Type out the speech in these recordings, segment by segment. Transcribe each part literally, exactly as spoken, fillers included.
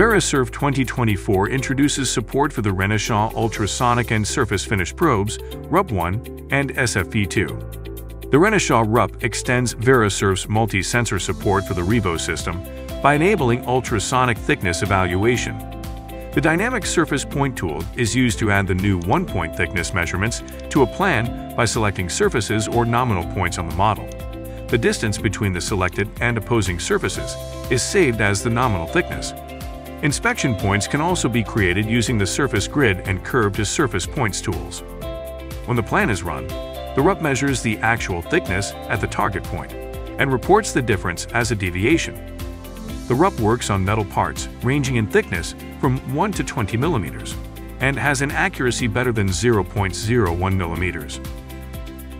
Verisurf twenty twenty-four introduces support for the Renishaw ultrasonic and surface finish probes, R U P one, and S F P two. The Renishaw R U P extends Verisurf's multi-sensor support for the REVO system by enabling ultrasonic thickness evaluation. The dynamic surface point tool is used to add the new one-point thickness measurements to a plan by selecting surfaces or nominal points on the model. The distance between the selected and opposing surfaces is saved as the nominal thickness. Inspection points can also be created using the surface grid and curve to surface points tools. When the plan is run, the R U P measures the actual thickness at the target point and reports the difference as a deviation. The R U P works on metal parts ranging in thickness from one to twenty millimeters and has an accuracy better than zero point zero one millimeters.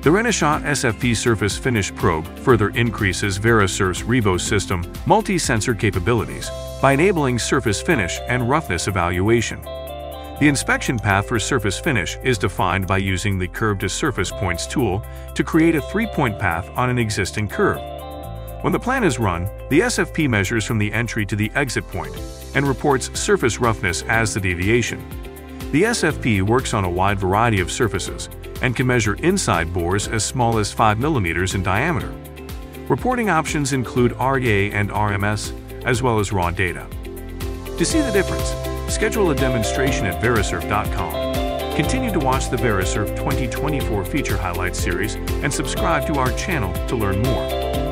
The Renishaw S F P Surface Finish Probe further increases Verisurf's REVO system multi-sensor capabilities by enabling surface finish and roughness evaluation. The inspection path for surface finish is defined by using the Curve to Surface Points tool to create a three-point path on an existing curve. When the plan is run, the S F P measures from the entry to the exit point and reports surface roughness as the deviation. The S F P works on a wide variety of surfaces and can measure inside bores as small as five millimeters in diameter. Reporting options include R E A and R M S, as well as raw data. To see the difference, schedule a demonstration at Verisurf dot com. Continue to watch the Verisurf twenty twenty-four Feature Highlights series and subscribe to our channel to learn more.